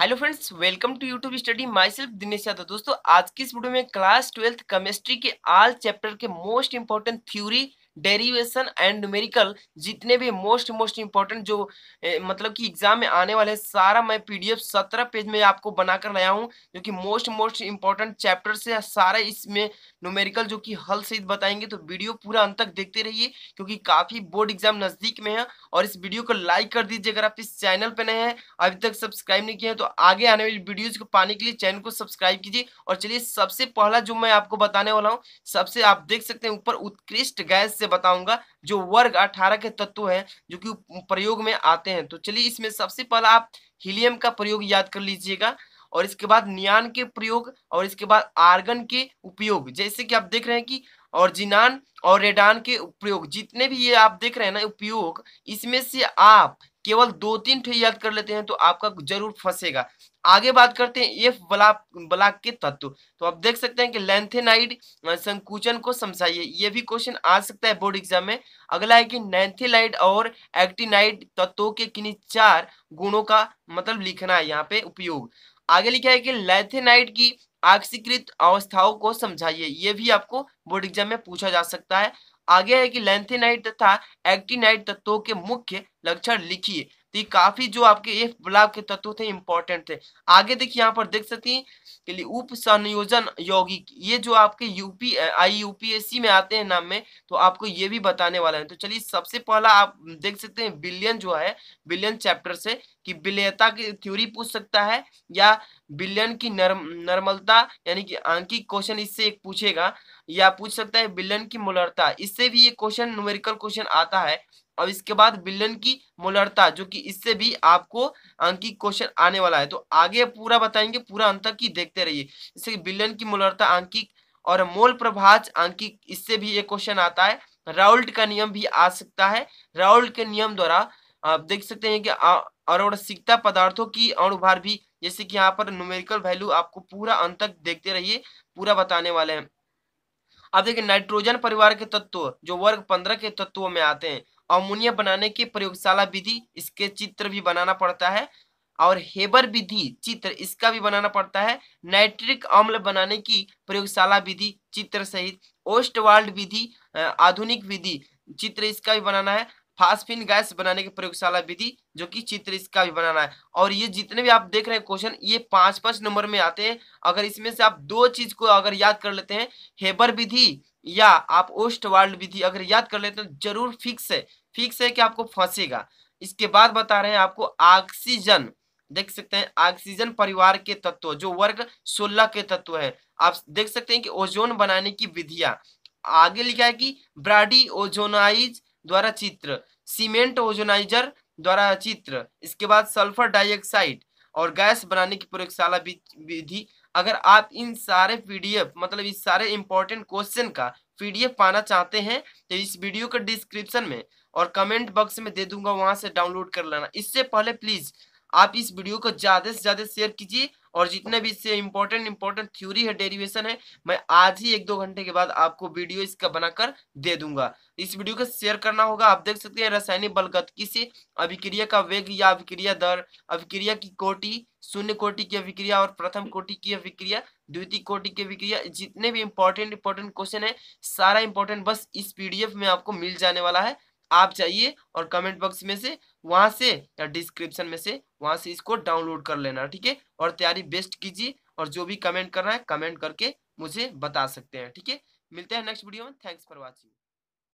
Hello friends, welcome to YouTube study. Myself Dinesh Yadav. दोस्तों, आज की इस वीडियो में क्लास 12th केमिस्ट्री के ऑल चैप्टर के most important theory, derivation and numerical जितने भी मोस्ट इंपॉर्टेंट जो मतलब कि एग्जाम में आने वाले हैं, सारा मैं पीडीएफ 17 पेज में आपको बनाकर लाया हूं, जो कि मोस्ट इंपॉर्टेंट चैप्टर से सारा इसमें न्यूमेरिकल जो कि हल सहित बताएंगे। तो वीडियो पूरा अंत तक देखते रहिए क्योंकि काफ़ी बोर्ड एग्जाम नज़दीक में है। और इस वीडियो को लाइक कर दीजिए अगर आप इस चैनल पर नए हैं, अभी तक सब्सक्राइब नहीं किया है। तो आगे आने वाली वीडियोज़ को पाने के लिए चैनल को सब्सक्राइब कीजिए। और चलिए, सबसे पहला जो मैं आपको बताने वाला हूँ, सबसे आप देख सकते हैं ऊपर उत्कृष्ट गैस से बताऊंगा जो वर्ग 18 के तत्व हैं जो कि प्रयोग में आते हैं। तो चलिए, इसमें सबसे पहला आप हीलियम का प्रयोग याद कर लीजिएगा, और इसके बाद नियान के प्रयोग, और इसके बाद आर्गन के उपयोग, जैसे कि आप देख रहे हैं कि और जिनान और रेडान के प्रयोग। जितने भी ये आप देख रहे हैं ना उपयोग, इसमें से आप केवल 2-3 याद कर लेते हैं तो आपका जरूर फंसेगा। आगे बात करते हैं एफ ब्लॉक के तत्व। तो आप देख सकते हैं कि लैंथेनाइड संकुचन को समझाइए, ये भी क्वेश्चन आ सकता है बोर्ड एग्जाम में। अगला है कि नैंथेलाइड और एक्टिनाइड तत्वों के किन्हीं 4 गुणों का मतलब लिखना है यहाँ पे उपयोग। आगे लिखा है कि लैंथेनाइड की ऑक्सीकृत अवस्थाओं को समझाइए, ये भी आपको बोर्ड एग्जाम में पूछा जा सकता है। आगे है कि लैंथेनाइड तथा एक्टिनाइड तत्वों के मुख्य लक्षण लिखिए। तो ये काफी जो आपके एफ ब्लॉक के तत्व थे इंपॉर्टेंट थे। आगे देखिए, यहाँ पर देख सकती हैं कि उप संयोजन यौगिक, ये जो आपके यूपीएससी में आते हैं नाम में, तो आपको ये भी बताने वाला है। तो चलिए, सबसे पहला आप देख सकते हैं विलयन जो है, विलयन चैप्टर से कि विलयता की थ्योरी पूछ सकता है या विलयन की नर्मलता यानी कि आंकिक क्वेश्चन इससे एक पूछेगा, या पूछ सकता है विलयन की मोलरता, इससे भी ये क्वेश्चन न्यूमेरिकल क्वेश्चन आता है। और इसके बाद विलयन की मोलरता जो कि इससे भी आपको अंकित क्वेश्चन आने वाला है। तो आगे पूरा बताएंगे, पूरा अंत तक ही देखते रहिए। इससे विलयन की मोलरता अंकित और मोल प्रभाज अंकित, इससे भी ये क्वेश्चन आता है। राउल्ट का नियम भी आ सकता है। राउल्ट के नियम द्वारा आप देख सकते हैं कि अणुवांशिकता पदार्थों की अणुभार भी, जैसे कि यहाँ पर न्यूमेरिकल वैल्यू आपको पूरा अंत तक देखते रहिए, पूरा बताने वाले हैं। अब देखिए, नाइट्रोजन परिवार के तत्व जो वर्ग 15 के तत्वों में आते हैं। अमोनिया बनाने की प्रयोगशाला विधि, इसके चित्र भी बनाना पड़ता है। और हेबर विधि चित्र, इसका भी बनाना पड़ता है। नाइट्रिक अम्ल बनाने की प्रयोगशाला विधि चित्र सहित। ओस्टवाल्ड विधि आधुनिक विधि चित्र, इसका भी बनाना है। फास्फिन गैस बनाने की प्रयोगशाला विधि जो कि चित्र, इसका भी बनाना है। और ये जितने भी आप देख रहे हैं क्वेश्चन, ये 5-5 नंबर में आते हैं। अगर इसमें से आप 2 चीज को अगर याद कर लेते हैं, हेबर विधि या आप ओस्टवाल्ड विधि अगर याद कर लेते हैं, जरूर फिक्स है कि आपको फंसेगा। इसके बाद बता रहे हैं आपको ऑक्सीजन, देख सकते हैं ऑक्सीजन परिवार के तत्व जो वर्ग 16 के तत्व है। आप देख सकते हैं कि ओजोन बनाने की विधियां। आगे लिखा है कि ब्राडी ओजोनाइज द्वारा चित्र, सीमेंट ओजोनाइजर द्वारा चित्र। इसके बाद सल्फर डाइऑक्साइड और गैस बनाने की प्रयोगशाला विधि। अगर आप इन सारे पीडीएफ मतलब इस सारे इंपॉर्टेंट क्वेश्चन का पीडीएफ पाना चाहते हैं तो इस वीडियो के डिस्क्रिप्शन में और कमेंट बॉक्स में दे दूंगा, वहां से डाउनलोड कर लेना। इससे पहले प्लीज आप इस वीडियो को ज़्यादा से ज़्यादा शेयर कीजिए, और जितने भी इससे इम्पोर्टेंट थ्योरी है, डेरिवेशन है, मैं आज ही 1-2 घंटे के बाद आपको वीडियो इसका बनाकर दे दूंगा। इस वीडियो को शेयर करना होगा। आप देख सकते हैं रासायनिक बलगतिकी से अभिक्रिया का वेग या अभिक्रिया दर, अभिक्रिया की कोटि, शून्य कोटि की अभिक्रिया और प्रथम कोटि की अभिक्रिया, द्वितीय कोटि की अभिक्रिया, जितने भी इम्पोर्टेंट क्वेश्चन है, सारा इम्पोर्टेंट बस इस पीडीएफ में आपको मिल जाने वाला है। आप चाहिए और कमेंट बॉक्स में से, वहाँ से या डिस्क्रिप्शन में से, वहाँ से इसको डाउनलोड कर लेना, ठीक है। और तैयारी बेस्ट कीजिए, और जो भी कमेंट करना है कमेंट करके मुझे बता सकते हैं, ठीक है। मिलते हैं नेक्स्ट वीडियो में। Thanks for watching.